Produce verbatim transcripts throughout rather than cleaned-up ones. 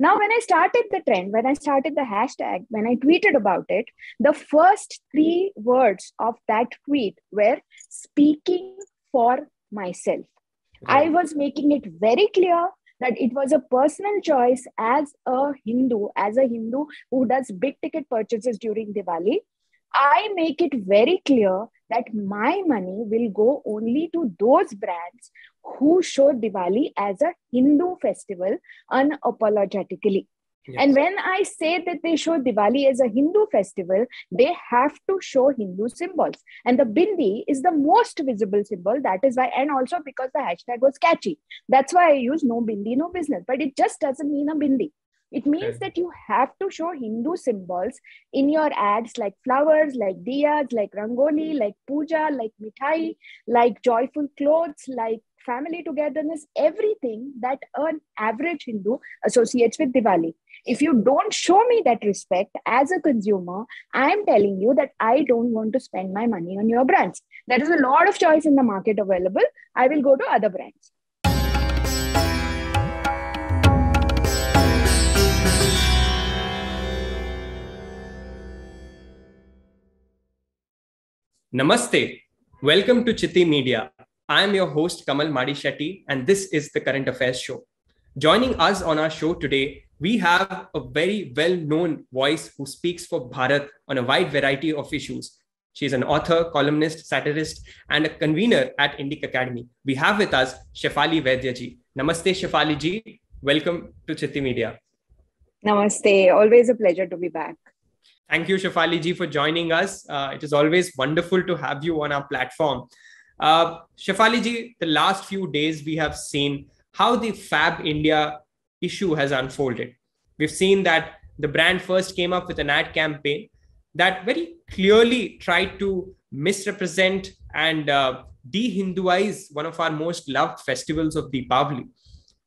Now, when I started the trend, when I started the hashtag, when I tweeted about it, the first three words of that tweet were speaking for myself. Right. I was making it very clear that it was a personal choice as a Hindu, as a Hindu who does big ticket purchases during Diwali. I make it very clear that my money will go only to those brands who show Diwali as a Hindu festival unapologetically. Yes. And when I say that they show Diwali as a Hindu festival, they have to show Hindu symbols. And the bindi is the most visible symbol. That is why, and also because the hashtag was catchy. That's why I use no bindi, no business. But it just doesn't mean a bindi. It means okay. that you have to show Hindu symbols in your ads, like flowers, like diyas, like rangoli, like puja, like mithai, like joyful clothes, like family togetherness, everything that an average Hindu associates with Diwali. If you don't show me that respect as a consumer, I'm telling you that I don't want to spend my money on your brands. There is a lot of choice in the market available. I will go to other brands. Namaste. Welcome to Citti Media. I am your host Kamal Madishetty and this is the Current Affairs Show. Joining us on our show today, we have a very well-known voice who speaks for Bharat on a wide variety of issues. She is an author, columnist, satirist and a convener at Indic Academy. We have with us Shefali Vaidya ji. Namaste Shefali ji. Welcome to Citti Media. Namaste. Always a pleasure to be back. Thank you, Shefali ji, for joining us. Uh, it is always wonderful to have you on our platform. Uh, Shefali ji, the last few days we have seen how the Fab India issue has unfolded. We've seen that the brand first came up with an ad campaign that very clearly tried to misrepresent and uh, de-Hinduize one of our most loved festivals of Deepavali.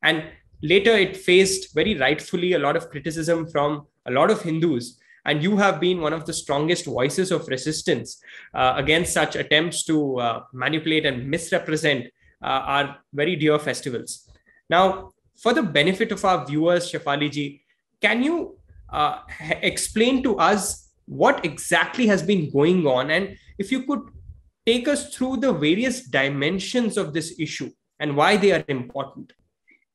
And later it faced very rightfully a lot of criticism from a lot of Hindus. And you have been one of the strongest voices of resistance uh, against such attempts to uh, manipulate and misrepresent uh, our very dear festivals. Now, for the benefit of our viewers, Shefali ji, can you uh, explain to us what exactly has been going on? And if you could take us through the various dimensions of this issue and why they are important.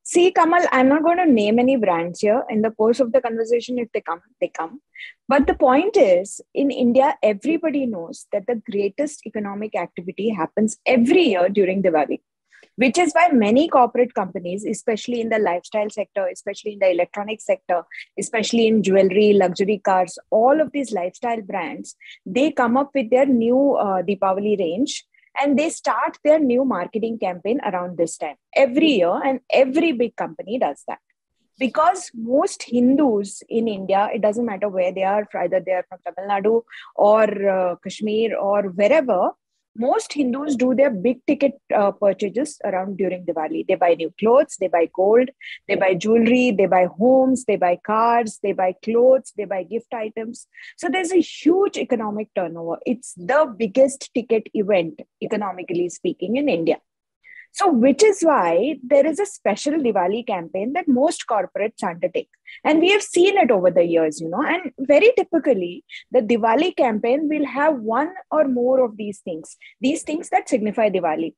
See, Kamal, I'm not going to name any brands here. In the course of the conversation, if they come, they come. But the point is, in India, everybody knows that the greatest economic activity happens every year during Diwali, which is why many corporate companies, especially in the lifestyle sector, especially in the electronic sector, especially in jewelry, luxury cars, all of these lifestyle brands, they come up with their new uh, Deepavali range. And they start their new marketing campaign around this time every year, and every big company does that. Because most Hindus in India, it doesn't matter where they are, either they are from Tamil Nadu or uh, Kashmir or wherever, most Hindus do their big ticket uh, purchases around during Diwali. They buy new clothes, they buy gold, they buy jewelry, they buy homes, they buy cars, they buy clothes, they buy gift items. So there's a huge economic turnover. It's the biggest ticket event, economically speaking, in India. So which is why there is a special Diwali campaign that most corporates undertake. And we have seen it over the years, you know, and very typically the Diwali campaign will have one or more of these things, these things that signify Diwali.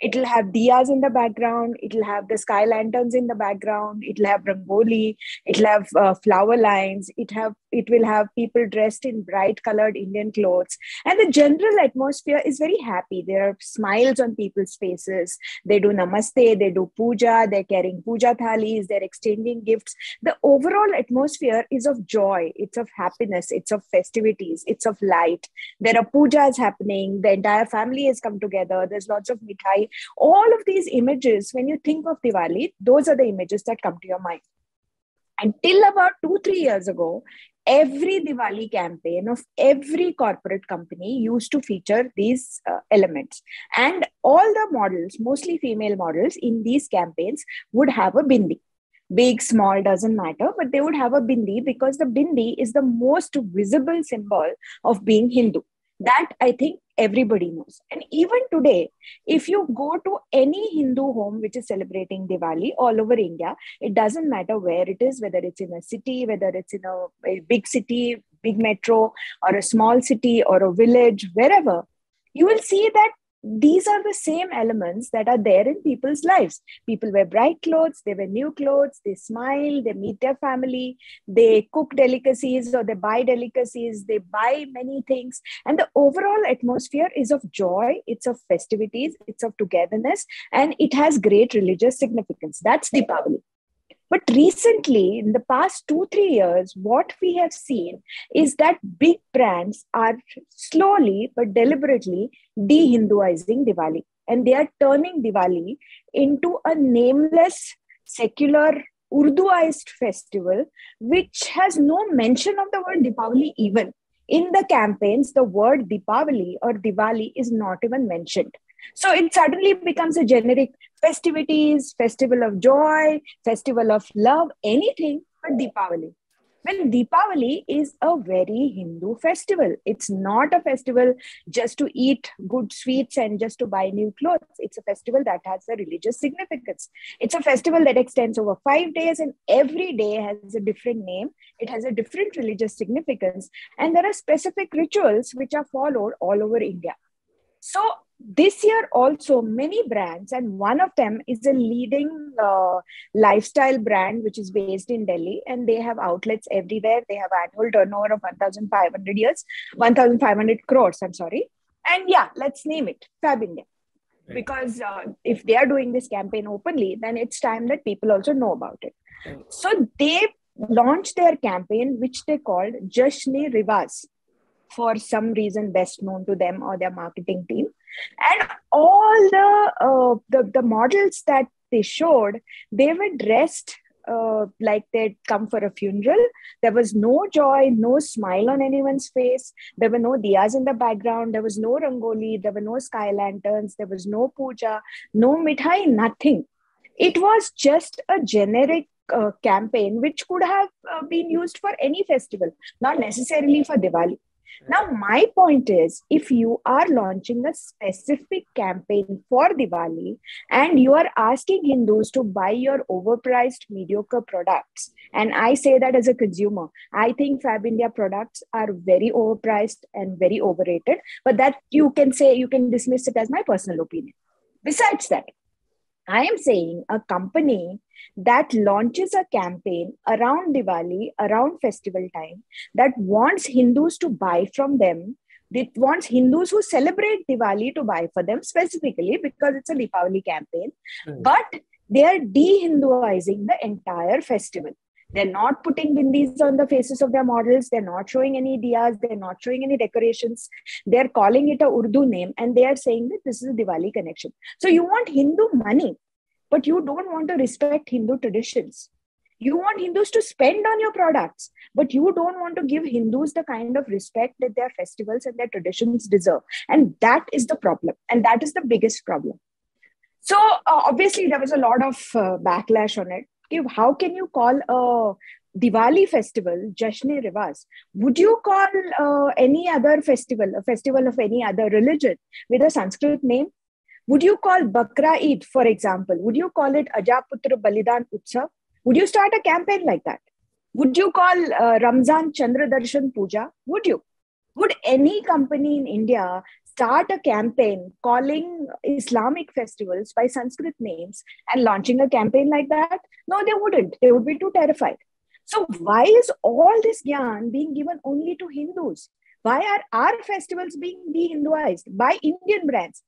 It'll have diyas in the background. It'll have the sky lanterns in the background. It'll have rangoli. It'll have uh, flower lines. It have it will have people dressed in bright colored Indian clothes. And the general atmosphere is very happy. There are smiles on people's faces. They do namaste. They do puja. They're carrying puja thalis. They're exchanging gifts. The overall atmosphere is of joy. It's of happiness. It's of festivities. It's of light. There are pujas happening. The entire family has come together. There's lots of mithai. All of these images, when you think of Diwali, those are the images that come to your mind. Until about two, three years ago, every Diwali campaign of every corporate company used to feature these uh, elements. And all the models, mostly female models in these campaigns, would have a bindi. Big, small, doesn't matter, but they would have a bindi because the bindi is the most visible symbol of being Hindu. That, I think, everybody knows. And even today, if you go to any Hindu home which is celebrating Diwali all over India, it doesn't matter where it is, whether it's in a city, whether it's in a, a big city, big metro, or a small city, or a village, wherever, you will see that these are the same elements that are there in people's lives. People wear bright clothes, they wear new clothes, they smile, they meet their family, they cook delicacies or they buy delicacies, they buy many things. And the overall atmosphere is of joy, it's of festivities, it's of togetherness, and it has great religious significance. That's Deepavali. But recently, in the past two, three years, what we have seen is that big brands are slowly but deliberately de-Hinduizing Diwali. And they are turning Diwali into a nameless, secular, Urduized festival, which has no mention of the word Deepavali even. In the campaigns, the word Deepavali or Diwali is not even mentioned. So it suddenly becomes a generic festivities, festival of joy, festival of love, anything but Deepavali. Well, Deepavali is a very Hindu festival. It's not a festival just to eat good sweets and just to buy new clothes. It's a festival that has a religious significance. It's a festival that extends over five days and every day has a different name. It has a different religious significance. And there are specific rituals which are followed all over India. So this year also many brands, and one of them is a leading uh, lifestyle brand which is based in Delhi, and they have outlets everywhere. They have annual turnover of fifteen hundred years, fifteen hundred crores, I'm sorry. And yeah, let's name it Fab India. Right. Because uh, if they are doing this campaign openly, then it's time that people also know about it. Right. So they launched their campaign, which they called Jashn-e-Riwaaz, for some reason best known to them or their marketing team. And all the, uh, the, the models that they showed, they were dressed uh, like they'd come for a funeral. There was no joy, no smile on anyone's face. There were no diyas in the background. There was no rangoli. There were no sky lanterns. There was no puja, no mithai, nothing. It was just a generic uh, campaign which could have uh, been used for any festival, not necessarily for Diwali. Now, my point is, if you are launching a specific campaign for Diwali and you are asking Hindus to buy your overpriced, mediocre products, and I say that as a consumer, I think Fab India products are very overpriced and very overrated, but that you can say, you can dismiss it as my personal opinion. Besides that, I am saying a company that launches a campaign around Diwali, around festival time, that wants Hindus to buy from them, that wants Hindus who celebrate Diwali to buy for them specifically because it's a Deepavali campaign, mm. but they are de-Hinduizing the entire festival. They're not putting bindis on the faces of their models. They're not showing any diyas. They're not showing any decorations. They're calling it a Urdu name. And they are saying that this is a Diwali connection. So you want Hindu money, but you don't want to respect Hindu traditions. You want Hindus to spend on your products, but you don't want to give Hindus the kind of respect that their festivals and their traditions deserve. And that is the problem. And that is the biggest problem. So uh, obviously there was a lot of uh, backlash on it. How can you call a Diwali festival Jashn-e-Riwaaz? Would you call uh, any other festival, a festival of any other religion, with a Sanskrit name? Would you call Bakra Eid, for example? Would you call it Ajaputra Balidan Utsav? Would you start a campaign like that? Would you call uh, Ramzan Chandra Darshan Puja? Would you? Would any company in India start a campaign calling Islamic festivals by Sanskrit names and launching a campaign like that? No, they wouldn't. They would be too terrified. So why is all this gyan being given only to Hindus? Why are our festivals being de-Hinduized by Indian brands?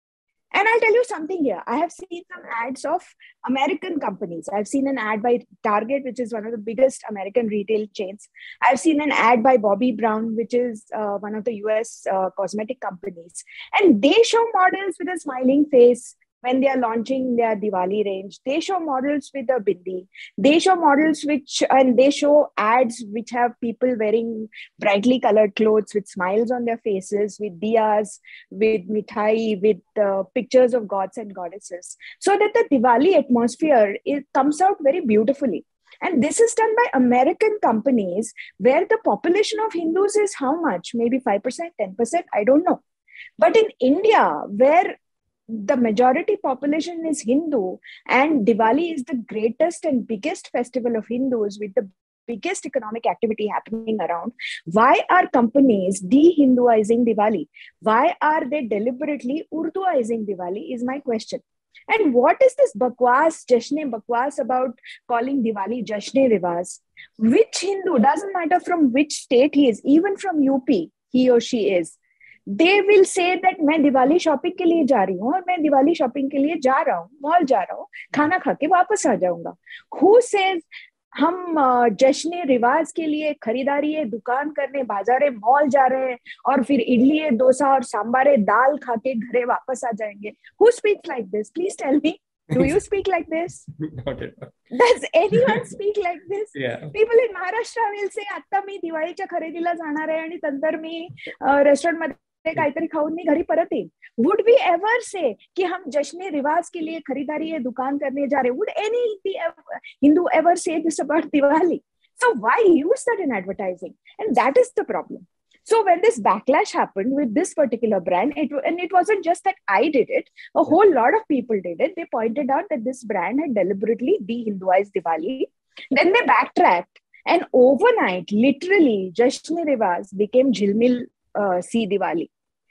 And I'll tell you something here. I have seen some ads of American companies. I've seen an ad by Target, which is one of the biggest American retail chains. I've seen an ad by Bobby Brown, which is uh, one of the U S uh, cosmetic companies. And they show models with a smiling face when they are launching their Diwali range. They show models with a bindi. They show models which, and they show ads which have people wearing brightly colored clothes with smiles on their faces, with diyas, with mithai, with uh, pictures of gods and goddesses. So that the Diwali atmosphere, it comes out very beautifully. And this is done by American companies where the population of Hindus is how much? Maybe five percent, ten percent, I don't know. But in India, where the majority population is Hindu and Diwali is the greatest and biggest festival of Hindus with the biggest economic activity happening around, why are companies de-Hinduizing Diwali? Why are they deliberately Urduizing Diwali is my question. And what is this bakwas, jashn-e-bakwas about calling Diwali Jashn-e-Riwaaz? Which Hindu, doesn't matter from which state he is, even from U P, he or she is, they will say that मैं Diwali shopping के लिए जा रही हूँ और मैं Diwali shopping के लिए जा रहा हूँ, मॉल जा रहा हूँ, खाना खा के वापस आ जाऊंगा. Who says हम जश्न रिवाज के लिए खरीदारी है, दुकान करने बाजारे मॉल जा रहे हैं और फिर इडली डोसा और सांबारे दाल खा के घरे वापस आ जाएंगे? Who speaks like this? Please tell me. Do you speak like this? Not at all. Does anyone speak like this? Yeah. People in Maharashtra will say आता मी दिवाळीच्या खरेदीला जाणार आहे आणि नंतर मी रेस्टॉरंट मध्ये काहीतरी खाऊन मी घरी परत येईल. Would we ever say कि हम जश्न रिवाज के लिए खरीदारी है, दुकान करने जा रहे? Would any Hindu ever say this about Diwali? So why use that in advertising? And that is the problem. So when this backlash happened with this particular brand, it, and it wasn't just that I did it, a whole lot of people did it. They pointed out that this brand had deliberately de-Hinduized Diwali. Then they backtracked. And overnight, literally, Jashn-e-Riwaaz became Jilmili uh, si Diwali.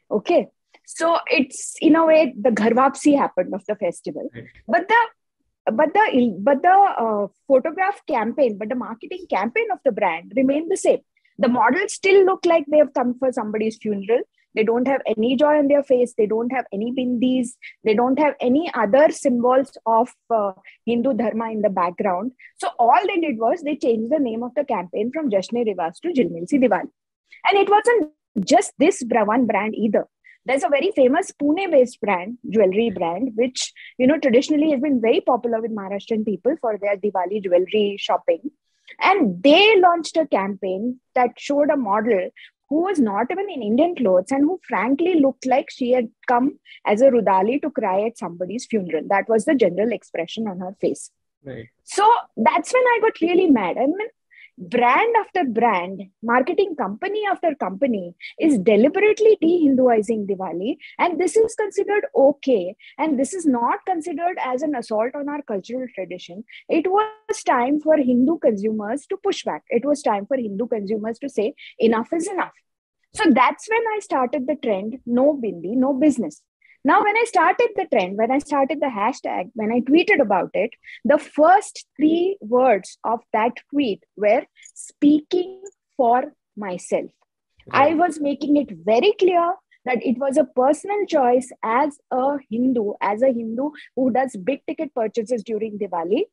Okay. So it's, in a way, the ghar wapsi happened of the festival. But the, but the, but the uh, photograph campaign, but the marketing campaign of the brand remained the same. The models still look like they have come for somebody's funeral. They don't have any joy on their face. They don't have any bindis. They don't have any other symbols of uh, Hindu dharma in the background. So all they did was they changed the name of the campaign from Jashn-e-Riwaaz to Jilmili si Diwali. And it wasn't just this one brand either. There's a very famous Pune-based brand, jewelry brand, which, you know, traditionally has been very popular with Maharashtrian people for their Diwali jewelry shopping. And they launched a campaign that showed a model who was not even in Indian clothes and who frankly looked like she had come as a Rudali to cry at somebody's funeral. That was the general expression on her face. Right. So that's when I got really mad. I mean, brand after brand, marketing company after company is deliberately de-Hinduizing Diwali. And this is considered okay. And this is not considered as an assault on our cultural tradition. It was time for Hindu consumers to push back. It was time for Hindu consumers to say enough is enough. So that's when I started the trend, no bindi, no business. Now, when I started the trend, when I started the hashtag, when I tweeted about it, the first three words of that tweet were speaking for myself. Right. I was making it very clear that it was a personal choice as a Hindu, as a Hindu who does big ticket purchases during Diwali.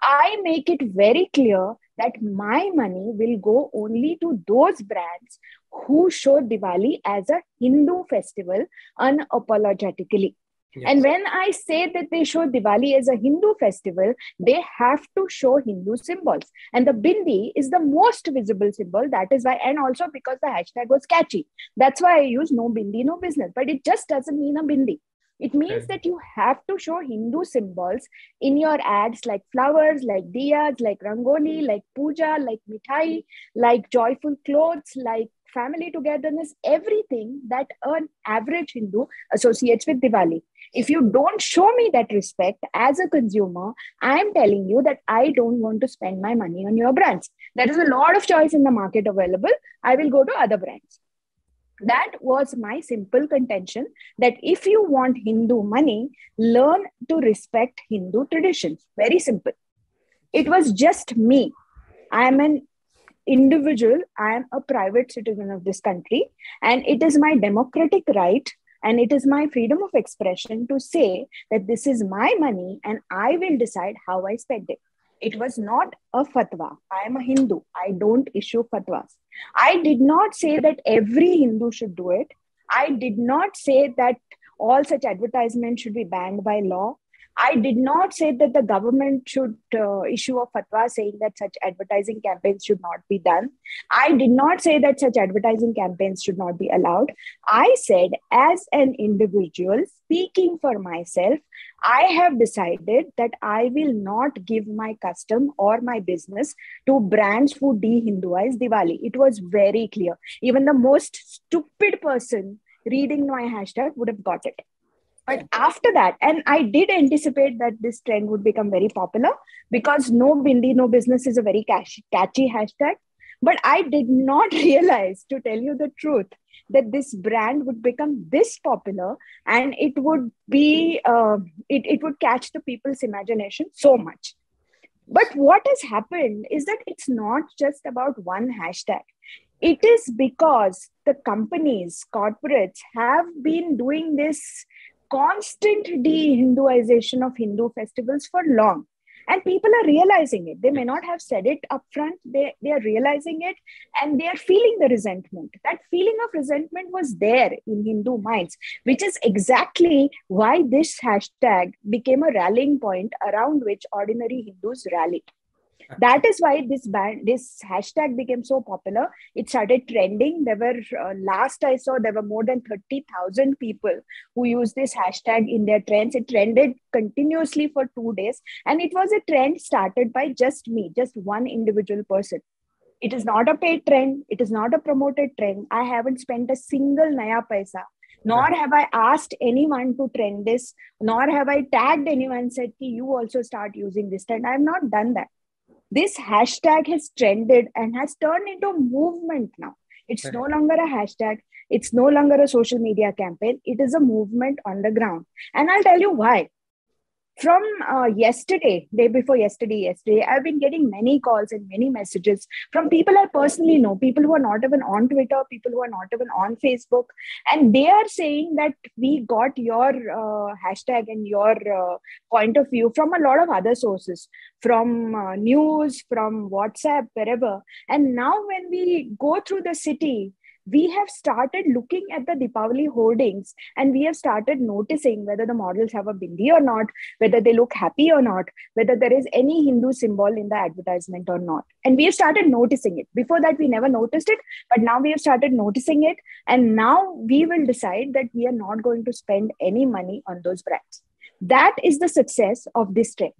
I make it very clear that my money will go only to those brands who show Diwali as a Hindu festival unapologetically. Yes. And when I say that they show Diwali as a Hindu festival, they have to show Hindu symbols. And the bindi is the most visible symbol. That is why, and also because the hashtag was catchy. That's why I use no bindi, no business. But it just doesn't mean a bindi. It means that you have to show Hindu symbols in your ads, like flowers, like diyas, like rangoli, like puja, like mithai, like joyful clothes, like family togetherness, everything that an average Hindu associates with Diwali. If you don't show me that respect as a consumer, I'm telling you that I don't want to spend my money on your brands. There is a lot of choice in the market available. I will go to other brands. That was my simple contention, that if you want Hindu money, learn to respect Hindu traditions. Very simple. It was just me. I am an individual. I am a private citizen of this country. And it is my democratic right and it is my freedom of expression to say that this is my money and I will decide how I spend it. It was not a fatwa. I am a Hindu. I don't issue fatwas. I did not say that every Hindu should do it. I did not say that all such advertisements should be banned by law. I did not say that the government should uh, issue a fatwa saying that such advertising campaigns should not be done. I did not say that such advertising campaigns should not be allowed. I said, as an individual speaking for myself, I have decided that I will not give my custom or my business to brands who de-Hinduize Diwali. It was very clear. Even the most stupid person reading my hashtag would have got it. But after that, and I did anticipate that this trend would become very popular because No Bindi, No Business is a very catchy, catchy hashtag. But I did not realize, to tell you the truth, that this brand would become this popular and it would be, uh, it, it would catch the people's imagination so much. But what has happened is that it's not just about one hashtag. It is because the companies, corporates have been doing this constant de-Hinduization of Hindu festivals for long. And people are realizing it. They may not have said it upfront. They, they are realizing it and they are feeling the resentment. That feeling of resentment was there in Hindu minds, which is exactly why this hashtag became a rallying point around which ordinary Hindus rallied. That is why this band, this hashtag became so popular. It started trending. There were, uh, last I saw, there were more than thirty thousand people who used this hashtag in their trends. It trended continuously for two days. And it was a trend started by just me, just one individual person. It is not a paid trend. It is not a promoted trend. I haven't spent a single naya paisa. Nor have I asked anyone to trend this. Nor have I tagged anyone, said, ki, you also start using this trend. I have not done that. This hashtag has trended and has turned into a movement now. It's no longer a hashtag. It's no longer a social media campaign. It is a movement on the ground. And I'll tell you why. From uh, yesterday, day before yesterday, yesterday, I've been getting many calls and many messages from people I personally know, people who are not even on Twitter, people who are not even on Facebook. And they are saying that we got your uh, hashtag and your uh, point of view from a lot of other sources, from uh, news, from WhatsApp, wherever. And now when we go through the city, we have started looking at the Deepavali hoardings and we have started noticing whether the models have a bindi or not, whether they look happy or not, whether there is any Hindu symbol in the advertisement or not. And we have started noticing it. Before that, we never noticed it, but now we have started noticing it. And now we will decide that we are not going to spend any money on those brands. That is the success of this trend.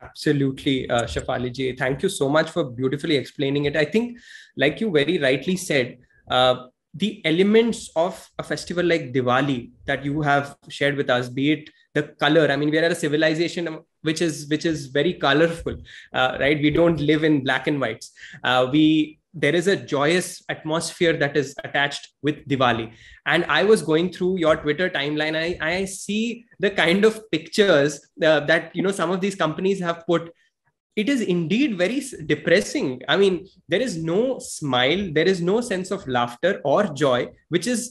Absolutely, uh, Shefali ji. Thank you so much for beautifully explaining it. I think, like you very rightly said, Uh, the elements of a festival like Diwali that you have shared with us, be it the color. I mean, we are a civilization which is which is very colorful, uh, right? We don't live in black and whites. Uh, we there is a joyous atmosphere that is attached with Diwali. And I was going through your Twitter timeline. I, I see the kind of pictures uh, that, you know, some of these companies have put. It is indeed very depressing. I mean, there is no smile. There is no sense of laughter or joy, which is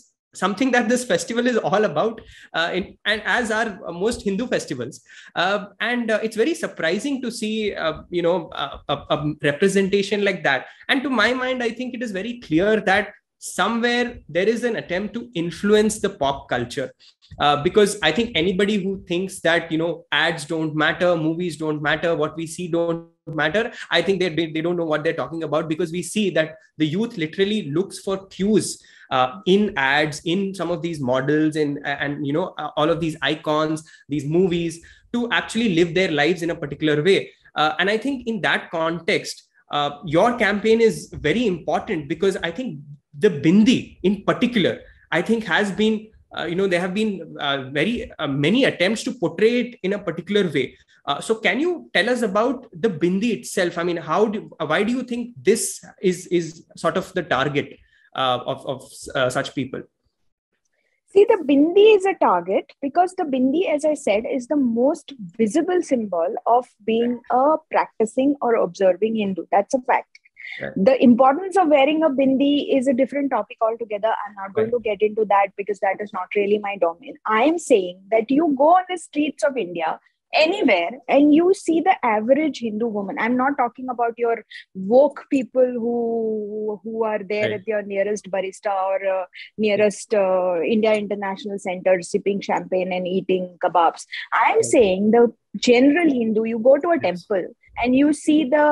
something that this festival is all about. Uh, in, and as are most Hindu festivals. Uh, and uh, it's very surprising to see, uh, you know, a, a, a representation like that. And to my mind, I think it is very clear that somewhere there is an attempt to influence the pop culture. Uh, because I think anybody who thinks that, you know, ads don't matter, movies don't matter, what we see don't matter, I think they, they don't know what they're talking about, because we see that the youth literally looks for cues uh, in ads, in some of these models and, and you know, all of these icons, these movies, to actually live their lives in a particular way. Uh, and I think in that context, uh, your campaign is very important, because I think the bindi in particular, I think has been Uh, you know, there have been uh, very uh, many attempts to portray it in a particular way. Uh, so can you tell us about the bindi itself? I mean, how do, why do you think this is, is sort of the target uh, of, of uh, such people? See, the bindi is a target because the bindi, as I said, is the most visible symbol of being a practicing or observing Hindu. That's a fact. Right. The importance of wearing a bindi is a different topic altogether. I'm not going right. to get into that because that is not really my domain. I am saying that you go on the streets of India, anywhere, and you see the average Hindu woman. I'm not talking about your woke people who, who are there right. at your nearest barista or uh, nearest uh, India International Center sipping champagne and eating kebabs. I'm right. saying the general Hindu, you go to a temple and you see the,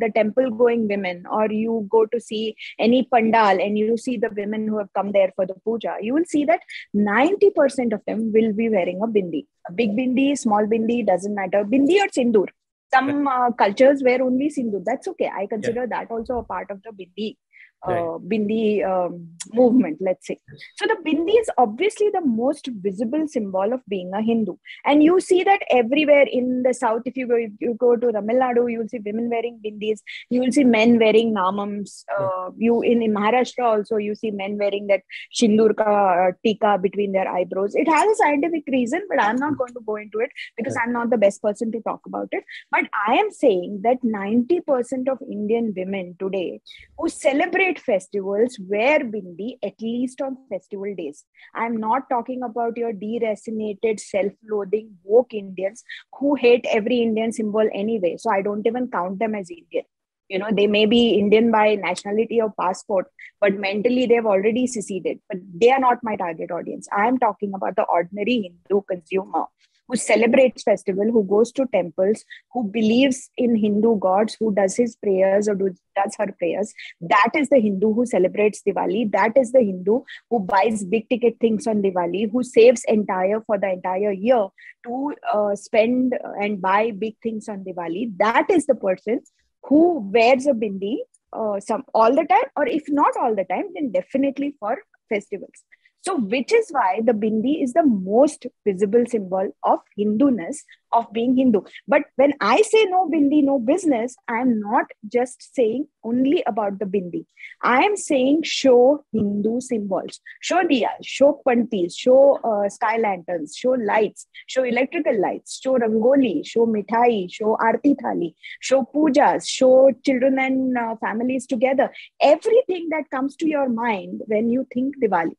the temple going women, or you go to see any pandal and you see the women who have come there for the puja, you will see that ninety percent of them will be wearing a bindi. A big bindi, small bindi, doesn't matter. Bindi or sindoor. Some uh, cultures wear only sindoor. That's okay. I consider yeah. that also a part of the bindi Uh, Bindi um, movement, let's say. So the Bindi is obviously the most visible symbol of being a Hindu. And you see that everywhere in the South. If you go, if you go to Tamil Nadu, you will see women wearing Bindis. You will see men wearing namams. Uh, you in, in Maharashtra also, you see men wearing that sindoor ka tika between their eyebrows. It has a scientific reason, but I'm not going to go into it because I'm not the best person to talk about it. But I am saying that ninety percent of Indian women today who celebrate festivals wear Bindi at least on festival days. I'm not talking about your deracinated, self-loathing, woke Indians who hate every Indian symbol anyway. So I don't even count them as Indian. You know, they may be Indian by nationality or passport, but mentally they've already seceded. But they are not my target audience. I'm talking about the ordinary Hindu consumer who celebrates festival, who goes to temples, who believes in Hindu gods, who does his prayers or do, does her prayers. That is the Hindu who celebrates Diwali. That is the Hindu who buys big ticket things on Diwali, who saves entire for the entire year to uh, spend and buy big things on Diwali. That is the person who wears a bindi uh, some all the time, or if not all the time, then definitely for festivals. So, which is why the Bindi is the most visible symbol of Hinduness, of being Hindu. But when I say no Bindi, no business, I am not just saying only about the Bindi. I am saying show Hindu symbols, show diyas, show pantis, show uh, sky lanterns, show lights, show electrical lights, show rangoli, show mithai, show arti thali, show pujas, show children and uh, families together. Everything that comes to your mind when you think Diwali.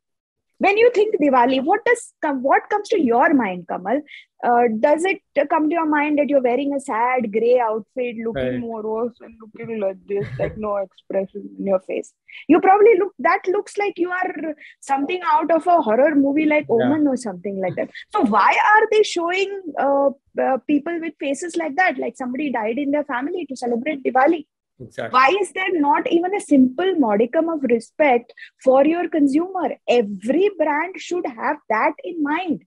When you think Diwali, what does what comes to your mind, Kamal? Uh, does it come to your mind that you're wearing a sad grey outfit, looking right. morose and looking like this, like no expression in your face? You probably look, that looks like you are something out of a horror movie like Omen yeah. or something like that. So why are they showing uh, uh, people with faces like that? Like somebody died in their family to celebrate Diwali. Exactly. Why is there not even a simple modicum of respect for your consumer? Every brand should have that in mind,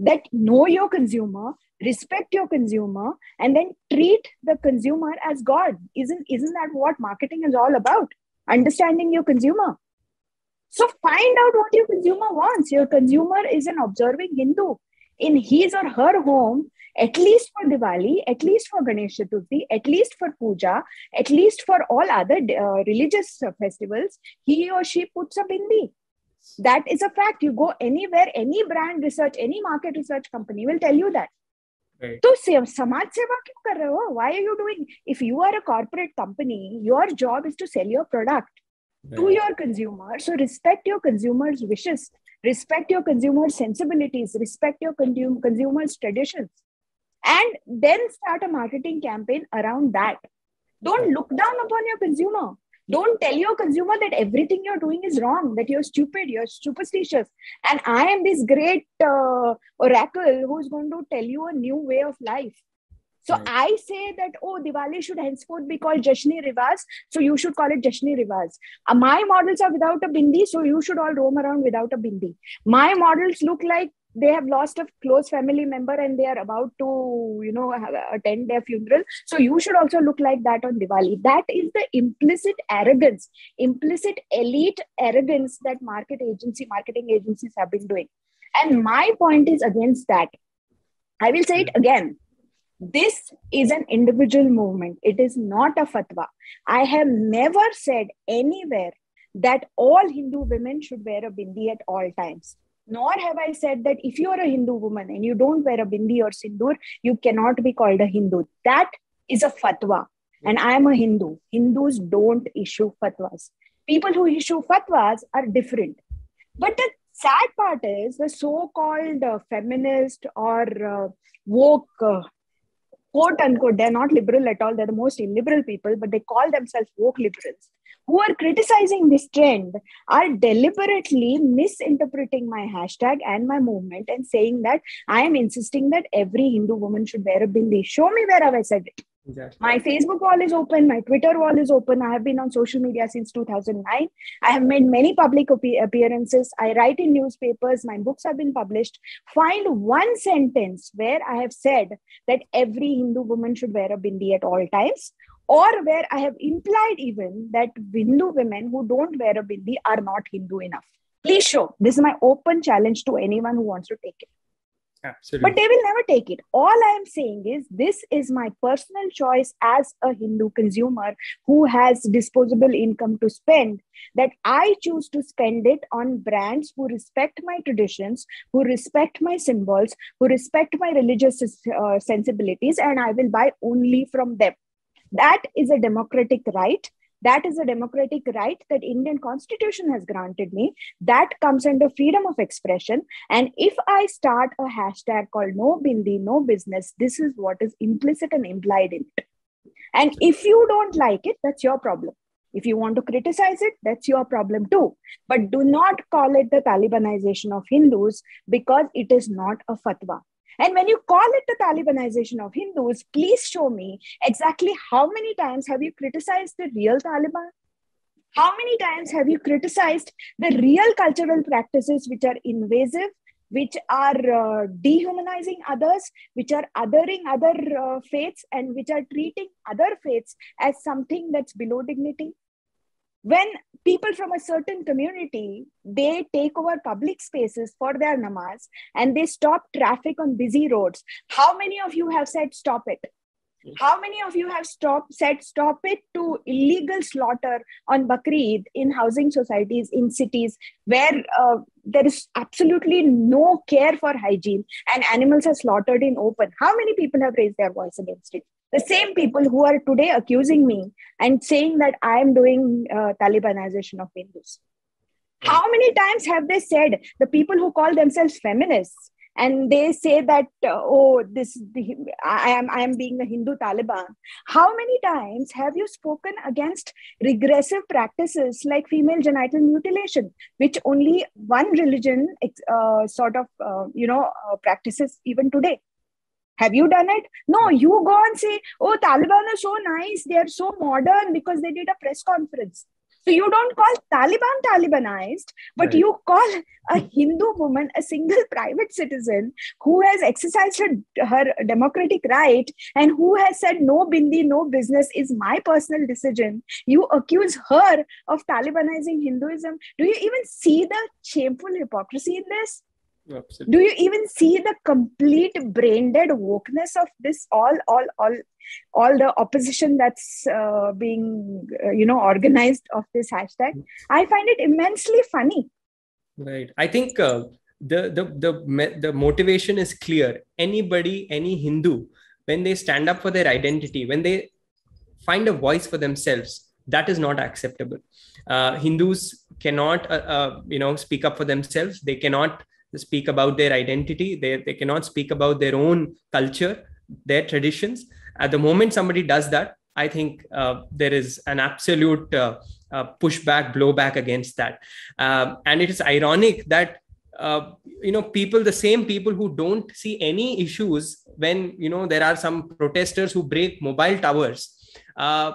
that know your consumer, respect your consumer, and then treat the consumer as God. Isn't, isn't that what marketing is all about? Understanding your consumer. So find out what your consumer wants. Your consumer is an observing Hindu. In his or her home, at least for Diwali, at least for Ganesh Chaturthi, at least for Puja, at least for all other uh, religious festivals, he or she puts a Bindi. That is a fact. You go anywhere, any brand research, any market research company will tell you that. Right. So, samaj seva kyun kar rahe ho? Why are you doing? If you are a corporate company, your job is to sell your product right. to your consumer. So respect your consumer's wishes, respect your consumer's sensibilities, respect your consum- consumer's traditions. And then start a marketing campaign around that. Don't look down upon your consumer. Don't tell your consumer that everything you're doing is wrong, that you're stupid, you're superstitious. And I am this great uh, oracle who's going to tell you a new way of life. So right. I say that, oh, Diwali should henceforth be called Jashn-e-Riwaaz. So you should call it Jashn-e-Riwaaz. Uh, my models are without a bindi. So you should all roam around without a bindi. My models look like they have lost a close family member and they are about to, you know, attend their funeral. So you should also look like that on Diwali. That is the implicit arrogance, implicit elite arrogance that market agency, marketing agencies have been doing. And my point is against that. I will say it again. This is an individual movement. It is not a fatwa. I have never said anywhere that all Hindu women should wear a bindi at all times. Nor have I said that if you are a Hindu woman and you don't wear a bindi or sindoor, you cannot be called a Hindu. That is a fatwa. And I am a Hindu. Hindus don't issue fatwas. People who issue fatwas are different. But the sad part is the so-called uh, feminist or uh, woke, uh, quote unquote, they're not liberal at all. They're the most illiberal people, but they call themselves woke liberals, who are criticizing this trend are deliberately misinterpreting my hashtag and my movement and saying that I am insisting that every Hindu woman should wear a bindi. Show me where have I said it. Exactly. My Facebook wall is open. My Twitter wall is open. I have been on social media since two thousand nine. I have made many public appearances. I write in newspapers. My books have been published. Find one sentence where I have said that every Hindu woman should wear a bindi at all times, or where I have implied even that Hindu women who don't wear a bindi are not Hindu enough. Please show. This is my open challenge to anyone who wants to take it. Absolutely. But they will never take it. All I am saying is this is my personal choice as a Hindu consumer who has disposable income to spend, that I choose to spend it on brands who respect my traditions, who respect my symbols, who respect my religious uh, sensibilities, and I will buy only from them. That is a democratic right. That is a democratic right that Indian Constitution has granted me. That comes under freedom of expression. And if I start a hashtag called No Bindi No Business, this is what is implicit and implied in it. And if you don't like it, that's your problem. If you want to criticize it, that's your problem too. But do not call it the Talibanization of Hindus, because it is not a fatwa. And when you call it the Talibanization of Hindus, please show me exactly how many times have you criticized the real Taliban? How many times have you criticized the real cultural practices which are invasive, which are uh, dehumanizing others, which are othering other uh, faiths, and which are treating other faiths as something that's below dignity? When people from a certain community, they take over public spaces for their namaz and they stop traffic on busy roads. How many of you have said, stop it? How many of you have stopped, said, stop it to illegal slaughter on Bakri Eid in housing societies, in cities where uh, there is absolutely no care for hygiene and animals are slaughtered in open? How many people have raised their voice against it? The same people who are today accusing me and saying that I am doing uh, Talibanization of Hindus. How many times have they said, the people who call themselves feminists, and they say that, uh, oh, this the, I am I am being a Hindu Taliban. How many times have you spoken against regressive practices like female genital mutilation, which only one religion uh, sort of, uh, you know, uh, practices even today? Have you done it? No, you go and say, oh, Taliban are so nice. They are so modern because they did a press conference. So you don't call Taliban Talibanized, but right. You call a Hindu woman, a single private citizen who has exercised her, her democratic right and who has said no bindi, no business is my personal decision. You accuse her of Talibanizing Hinduism. Do you even see the shameful hypocrisy in this? Absolutely. Do you even see the complete brain dead wokeness of this all, all, all, all the opposition that's uh, being, uh, you know, organized of this hashtag? I find it immensely funny. Right. I think uh, the, the, the, the motivation is clear. Anybody, any Hindu, when they stand up for their identity, when they find a voice for themselves, that is not acceptable. Uh, Hindus cannot, uh, uh, you know, speak up for themselves. They cannot speak about their identity. They, they cannot speak about their own culture, their traditions. At the moment somebody does that, I think uh, there is an absolute uh, uh, pushback, blowback against that. Uh, and it is ironic that, uh, you know, people, the same people who don't see any issues when, you know, there are some protesters who break mobile towers, uh,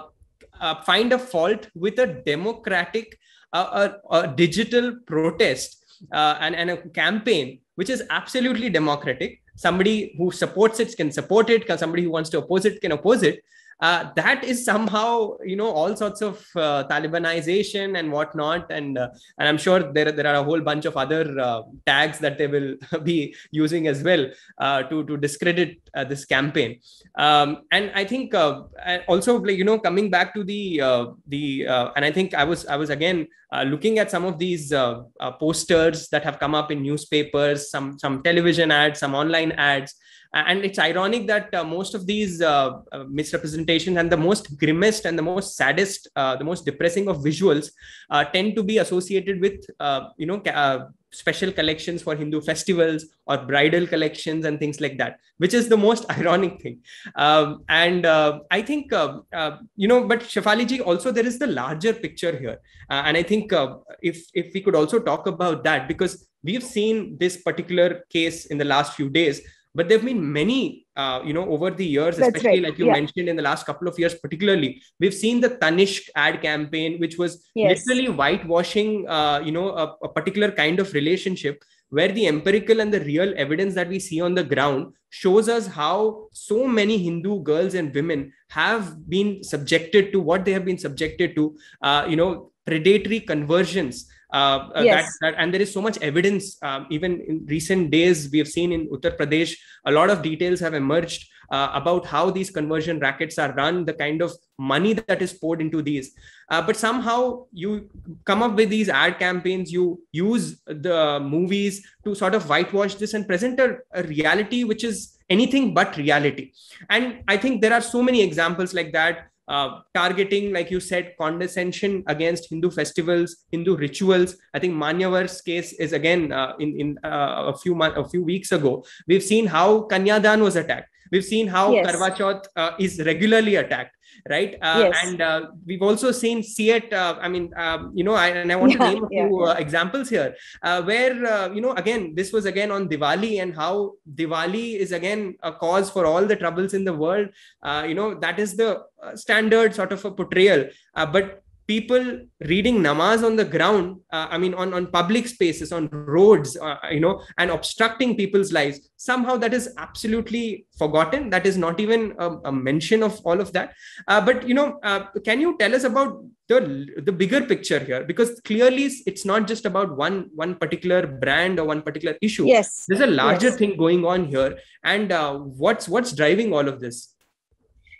uh, find a fault with a democratic, uh, a, a digital protest Uh, and, and a campaign which is absolutely democratic. Somebody who supports it can support it. Somebody who wants to oppose it can oppose it. Uh, that is somehow, you know, all sorts of uh, Talibanization and whatnot. And uh, and I'm sure there, there are a whole bunch of other uh, tags that they will be using as well uh, to, to discredit uh, this campaign. Um, and I think uh, also, like, you know, coming back to the, uh, the uh, and I think I was, I was again uh, looking at some of these uh, uh, posters that have come up in newspapers, some, some television ads, some online ads. And it's ironic that uh, most of these uh, uh, misrepresentations and the most grimmest and the most saddest, uh, the most depressing of visuals uh, tend to be associated with, uh, you know, uh, special collections for Hindu festivals or bridal collections and things like that, which is the most ironic thing. Um, and uh, I think, uh, uh, you know, but Shefaliji, also there is the larger picture here. Uh, and I think uh, if, if we could also talk about that, because we've seen this particular case in the last few days, but there have been many, uh, you know, over the years, That's especially right. like you yeah. mentioned in the last couple of years, particularly, we've seen the Tanishq ad campaign, which was yes. literally whitewashing, uh, you know, a, a particular kind of relationship, where the empirical and the real evidence that we see on the ground shows us how so many Hindu girls and women have been subjected to what they have been subjected to, uh, you know, predatory conversions. Uh, yes. that, that, and there is so much evidence. Um, even in recent days, we have seen in Uttar Pradesh, a lot of details have emerged uh, about how these conversion rackets are run, the kind of money that is poured into these. Uh, but somehow you come up with these ad campaigns, you use the movies to sort of whitewash this and present a, a reality which is anything but reality. And I think there are so many examples like that. Uh, targeting, like you said, condescension against Hindu festivals, Hindu rituals. I think Manyavar's case is again uh, in, in uh, a few months, a few weeks ago. We've seen how Kanyadan was attacked. We've seen how yes. Karwa Chauth uh, is regularly attacked, right? Uh, yes. And uh, we've also seen Siet, uh, I mean, um, you know, I, and I want yeah, to name a yeah, few yeah. Uh, examples here uh, where, uh, you know, again, this was again on Diwali, and how Diwali is again a cause for all the troubles in the world. Uh, you know, that is the standard sort of a portrayal. Uh, but people reading namaz on the ground, uh, I mean, on, on public spaces, on roads, uh, you know, and obstructing people's lives. Somehow that is absolutely forgotten. That is not even a, a mention of all of that. Uh, but, you know, uh, can you tell us about the, the bigger picture here? Because clearly it's not just about one, one particular brand or one particular issue. Yes. There's a larger yes. thing going on here. And uh, what's, what's driving all of this?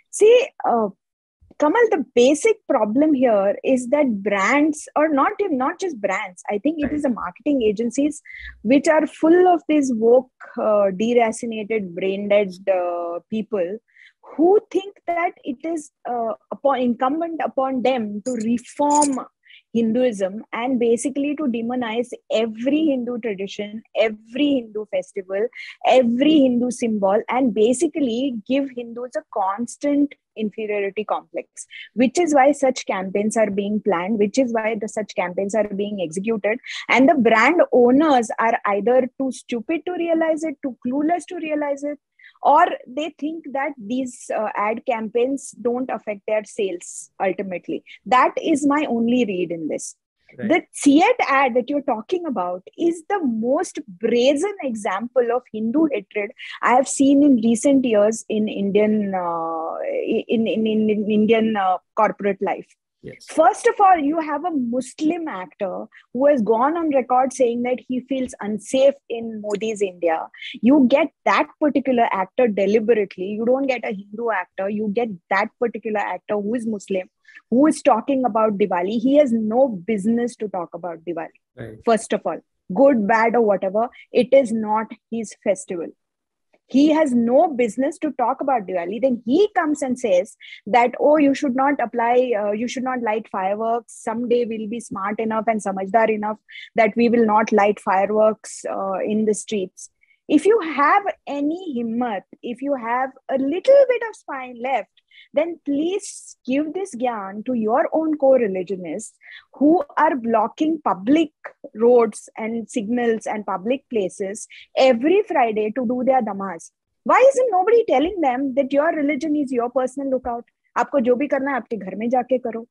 See, uh... Kamal, the basic problem here is that brands, or not, not just brands, I think it is the marketing agencies which are full of these woke, uh, deracinated, brain-dead uh, people who think that it is uh, upon, incumbent upon them to reform Hinduism and basically to demonize every Hindu tradition, every Hindu festival, every Hindu symbol, and basically give Hindus a constant inferiority complex, which is why such campaigns are being planned, which is why the such campaigns are being executed. And the brand owners are either too stupid to realize it, too clueless to realize it, or they think that these uh, ad campaigns don't affect their sales ultimately. That is my only read in this. Right. The Ciet ad that you're talking about is the most brazen example of Hindu hatred I have seen in recent years in Indian uh, in, in, in, in Indian uh, corporate life. Yes. First of all, you have a Muslim actor who has gone on record saying that he feels unsafe in Modi's India. You get that particular actor deliberately. You don't get a Hindu actor. You get that particular actor who is Muslim, who is talking about Diwali. He has no business to talk about Diwali. Right. First of all, good, bad, or whatever, it is not his festival. He has no business to talk about Diwali. Then he comes and says that, oh, you should not apply, uh, you should not light fireworks. Someday we'll be smart enough and samajhdar enough that we will not light fireworks uh, in the streets. If you have any himmat, if you have a little bit of spine left, then please give this gyan to your own co-religionists who are blocking public roads and signals and public places every Friday to do their namaz. Why isn't nobody telling them that your religion is your personal lookout? Aapko jo bhi karna hai, aapke ghar mein jaake karo.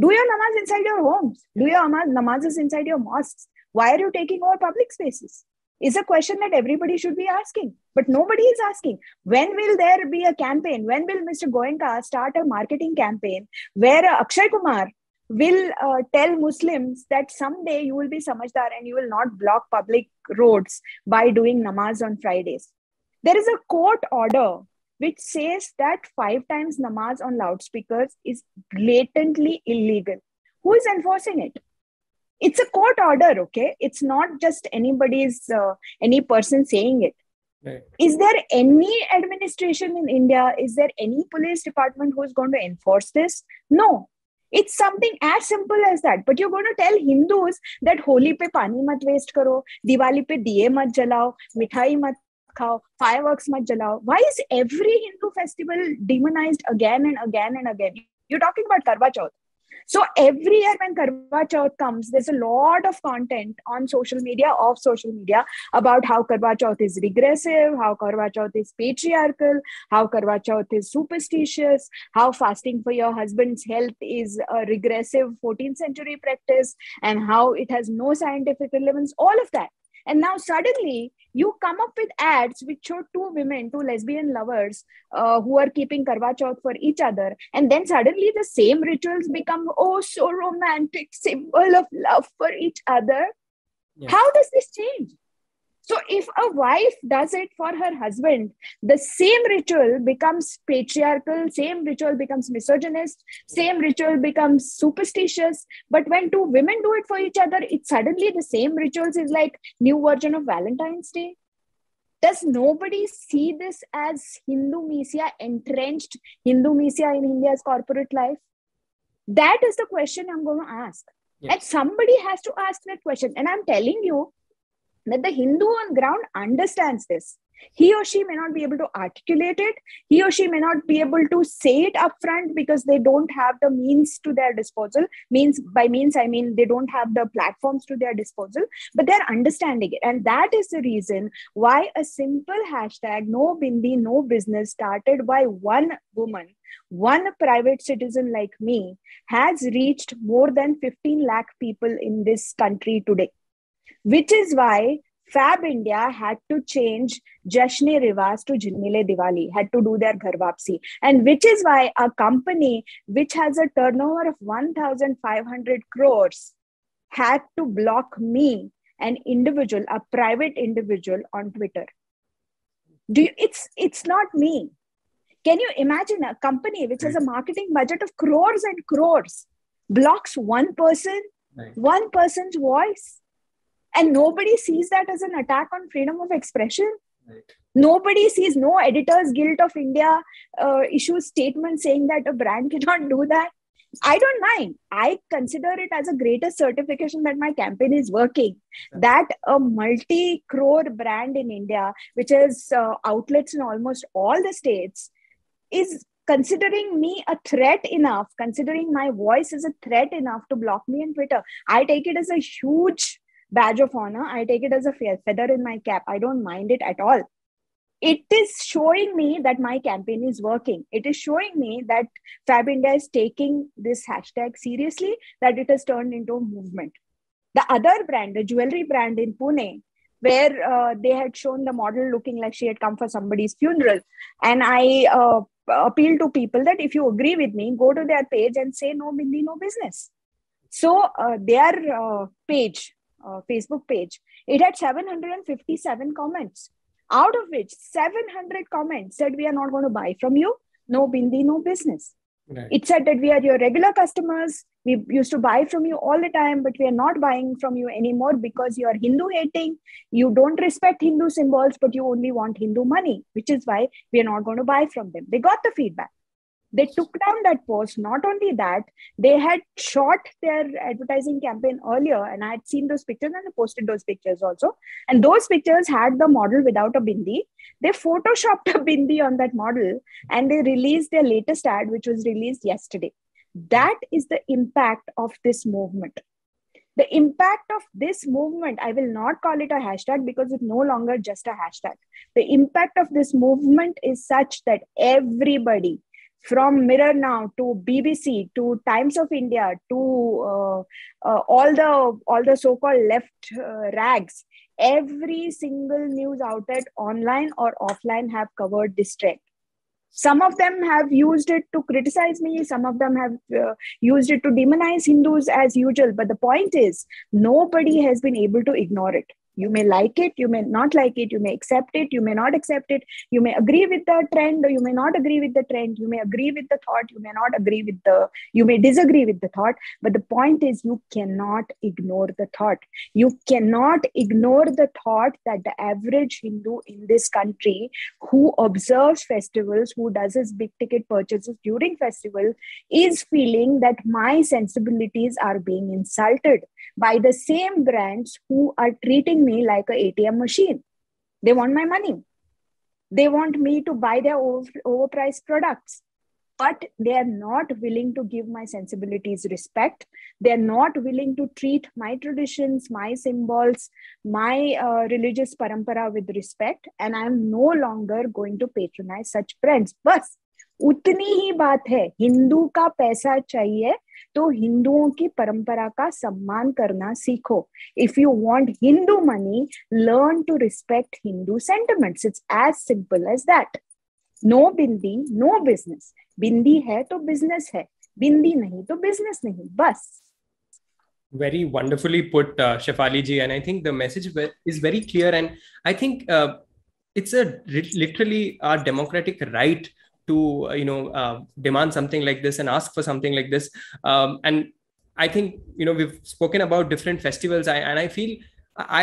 Do your namaz inside your homes. Do your namazes inside your mosques. Why are you taking over public spaces? Is a question that everybody should be asking, but nobody is asking. When will there be a campaign? When will Mister Goenka start a marketing campaign where uh, Akshay Kumar will uh, tell Muslims that someday you will be samajhdar and you will not block public roads by doing namaz on Fridays? There is a court order which says that five times namaz on loudspeakers is blatantly illegal. Who is enforcing it? It's a court order, okay? It's not just anybody's, uh, any person saying it. Right. Is there any administration in India? Is there any police department who's going to enforce this? No. It's something as simple as that. But you're going to tell Hindus that Holi pe pani mat waste karo, Diwali pe diye mat jalao, mithai mat khao, fireworks mat jalao. Why is every Hindu festival demonized again and again and again? You're talking about Karwa Chauth. So every year when Karwa Chauth comes, there's a lot of content on social media, off social media, about how Karwa Chauth is regressive, how Karwa Chauth is patriarchal, how Karwa Chauth is superstitious, how fasting for your husband's health is a regressive fourteenth century practice, and how it has no scientific relevance, all of that. And now suddenly you come up with ads which show two women, two lesbian lovers uh, who are keeping Karwa Chauth for each other. And then suddenly the same rituals become, oh, so romantic, symbol of love for each other. Yeah. How does this change? So if a wife does it for her husband, the same ritual becomes patriarchal, same ritual becomes misogynist, same ritual becomes superstitious. But when two women do it for each other, it's suddenly the same rituals is like new version of Valentine's Day. Does nobody see this as Hindu messiah, entrenched Hindu messiah in India's corporate life? That is the question I'm going to ask. Yes. And somebody has to ask that question. And I'm telling you, that the Hindu on ground understands this. He or she may not be able to articulate it. He or she may not be able to say it upfront because they don't have the means to their disposal. Means by means, I mean, they don't have the platforms to their disposal, but they're understanding it. And that is the reason why a simple hashtag, no bindi, no business, started by one woman, one private citizen like me, has reached more than fifteen lakh people in this country today. Which is why Fab India had to change Jashn-e-Riwaaz to Jilmili si Diwali, had to do their Ghar Wapsi. And which is why a company which has a turnover of fifteen hundred crores had to block me, an individual, a private individual on Twitter. Do you, it's, it's not me. Can you imagine a company which has a marketing budget of crores and crores blocks one person, nice. one person's voice? And nobody sees that as an attack on freedom of expression. Right. Nobody sees, no Editors Guild of India uh, issues statement saying that a brand cannot do that. I don't mind. I consider it as a greater certification that my campaign is working. Right. That a multi-crore brand in India, which has uh, outlets in almost all the states, is considering me a threat enough, considering my voice is a threat enough to block me on Twitter. I take it as a huge badge of honor. I take it as a feather in my cap. I don't mind it at all. It is showing me that my campaign is working. It is showing me that Fab India is taking this hashtag seriously, that it has turned into a movement. The other brand, the jewelry brand in Pune, where uh, they had shown the model looking like she had come for somebody's funeral. And I uh, appeal to people that if you agree with me, go to their page and say, no bindi, no business. So uh, their uh, page, Uh, Facebook page, it had seven hundred fifty-seven comments, out of which seven hundred comments said, we are not going to buy from you, no bindi, no business. Right. It said that we are your regular customers, we used to buy from you all the time, but we are not buying from you anymore because you are Hindu hating, you don't respect Hindu symbols, but you only want Hindu money, which is why we are not going to buy from them. They got the feedback. They took down that post. Not only that, they had shot their advertising campaign earlier, and I had seen those pictures and I posted those pictures also. And those pictures had the model without a bindi. They photoshopped a bindi on that model and they released their latest ad, which was released yesterday. That is the impact of this movement. The impact of this movement, I will not call it a hashtag because it's no longer just a hashtag. The impact of this movement is such that everybody, from Mirror Now to B B C to Times of India to uh, uh, all the all the so-called left uh, rags, every single news outlet online or offline have covered this trend. Some of them have used it to criticize me. Some of them have uh, used it to demonize Hindus as usual. But the point is, nobody has been able to ignore it. You may like it, you may not like it, you may accept it, you may not accept it, you may agree with the trend or you may not agree with the trend, you may agree with the thought, you may not agree with the, you may disagree with the thought. But the point is, you cannot ignore the thought. You cannot ignore the thought that the average Hindu in this country who observes festivals, who does his big ticket purchases during festival, is feeling that my sensibilities are being insulted by the same brands who are treating me like an A T M machine. They want my money. They want me to buy their over, overpriced products. But they are not willing to give my sensibilities respect. They are not willing to treat my traditions, my symbols, my uh, religious parampara with respect. And I am no longer going to patronize such brands. But उतनी ही बात है, हिंदू का पैसा चाहिए तो हिंदुओं की परंपरा का सम्मान करना सीखो. If you want Hindu money, learn to respect Hindu sentiments. It's as simple as that. No bindi no business. Bindi है तो बिजनेस है, बिंदी नहीं तो बिजनेस नहीं, बस. Very wonderfully put, uh, Shefali ji, and I think the message is very clear, and I think uh, it's a literally our democratic right to uh, you know uh, demand something like this and ask for something like this, um, and I think you know we've spoken about different festivals, I, and I feel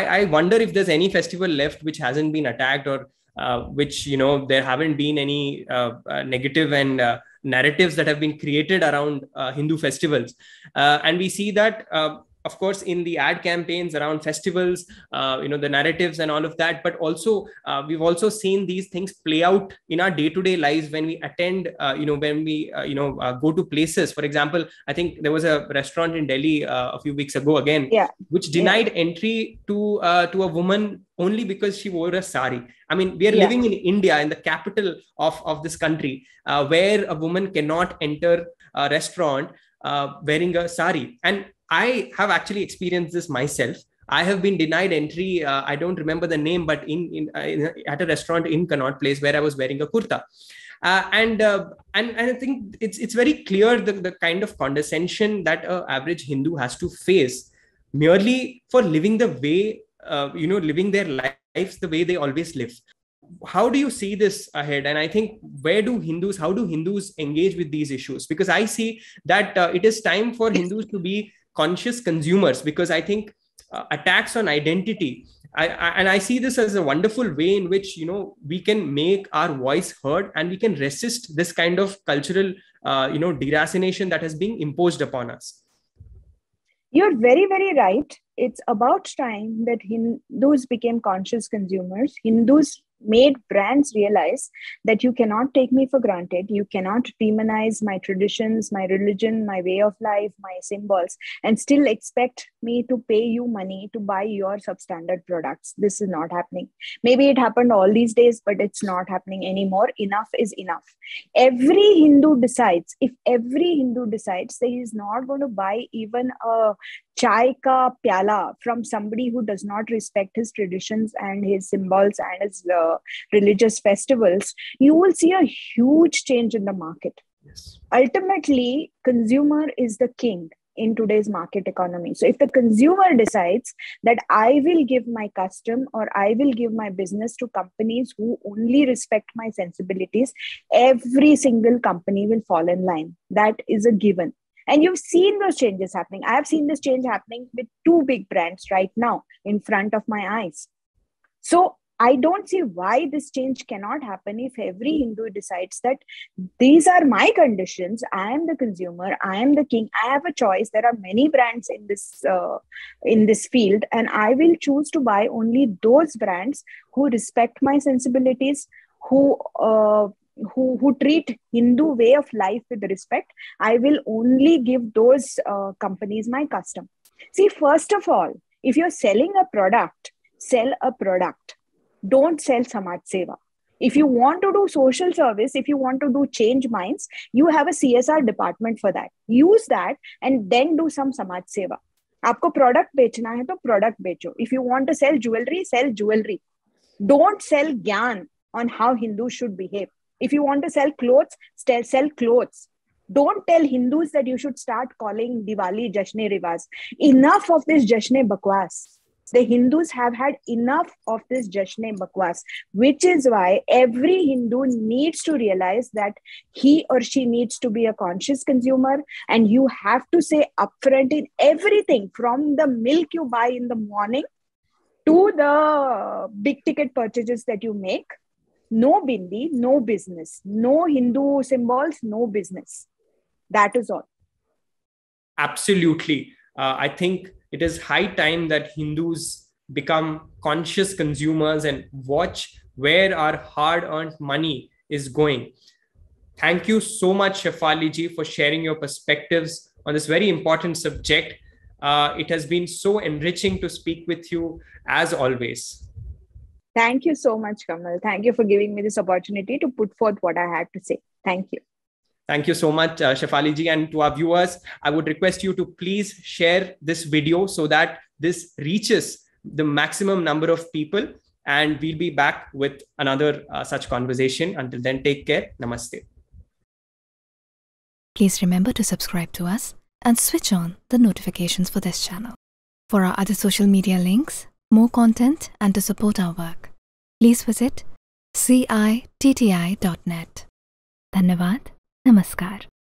I, I wonder if there's any festival left which hasn't been attacked, or uh, which you know there haven't been any uh, uh, negative and uh, narratives that have been created around uh, Hindu festivals. Uh, and we see that, uh, of course, in the ad campaigns around festivals, uh, you know, the narratives and all of that. But also, uh, we've also seen these things play out in our day-to-day lives when we attend, uh, you know, when we, uh, you know, uh, go to places. For example, I think there was a restaurant in Delhi uh, a few weeks ago again, yeah. which denied yeah. entry to uh, to a woman only because she wore a sari. I mean, we are yeah. living in India, in the capital of, of this country, uh, where a woman cannot enter a restaurant uh, wearing a sari. And I have actually experienced this myself. I have been denied entry. Uh, I don't remember the name, but in, in, uh, in at a restaurant in Connaught Place where I was wearing a kurta. Uh, and, uh, and and I think it's it's very clear the, the kind of condescension that an average Hindu has to face merely for living the way, Uh, you know, living their lives the way they always live. How do you see this ahead? And I think where do Hindus, how do Hindus engage with these issues? Because I see that uh, it is time for Hindus to be conscious consumers, because I think uh, attacks on identity, I, I, and I see this as a wonderful way in which, you know, we can make our voice heard and we can resist this kind of cultural, uh, you know, deracination that has been imposed upon us. You're very, very right. It's about time that Hindus became conscious consumers. Hindus made brands realize that you cannot take me for granted. You cannot demonize my traditions, my religion, my way of life, my symbols, and still expect me to pay you money to buy your substandard products. This is not happening. Maybe it happened all these days, but it's not happening anymore. Enough is enough. Every Hindu decides, if every Hindu decides that he is not going to buy even a chai ka pyala from somebody who does not respect his traditions and his symbols and his uh, religious festivals, you will see a huge change in the market. Yes. Ultimately, consumer is the king in today's market economy. So if the consumer decides that I will give my custom or I will give my business to companies who only respect my sensibilities, every single company will fall in line. That is a given. And you've seen those changes happening. I have seen this change happening with two big brands right now in front of my eyes. So I don't see why this change cannot happen if every Hindu decides that these are my conditions. I am the consumer. I am the king. I have a choice. There are many brands in this uh, in this field, and I will choose to buy only those brands who respect my sensibilities, who uh, who who treat Hindu way of life with respect. I will only give those uh, companies my custom. See, first of all, if you're selling a product, sell a product. Don't sell Samaj Seva. If you want to do social service, if you want to do change minds, you have a C S R department for that. Use that and then do some Samaj Seva. Aapko product bechna hai to product becho. If you want to sell jewelry, sell jewelry. Don't sell gyan on how Hindus should behave. If you want to sell clothes, sell clothes. Don't tell Hindus that you should start calling Diwali Jashn-e-Riwaaz. Enough of this Jashn-e-Bakwas. The Hindus have had enough of this Jashn-e-Bakwas, which is why every Hindu needs to realize that he or she needs to be a conscious consumer, and you have to say upfront in everything, from the milk you buy in the morning to the big ticket purchases that you make. No bindi, no business. No Hindu symbols, no business. That is all. Absolutely. Uh, I think it is high time that Hindus become conscious consumers and watch where our hard-earned money is going. Thank you so much, Shefali ji, for sharing your perspectives on this very important subject. Uh, it has been so enriching to speak with you, as always. Thank you so much, Kamal. Thank you for giving me this opportunity to put forth what I had to say. Thank you. Thank you so much, uh, Shefali ji. And to our viewers, I would request you to please share this video so that this reaches the maximum number of people. And we'll be back with another uh, such conversation. Until then, take care. Namaste. Please remember to subscribe to us and switch on the notifications for this channel. For our other social media links, more content, and to support our work, please visit citti dot net. Dhanyavad. Namaskar.